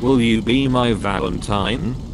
Will you be my Valentine?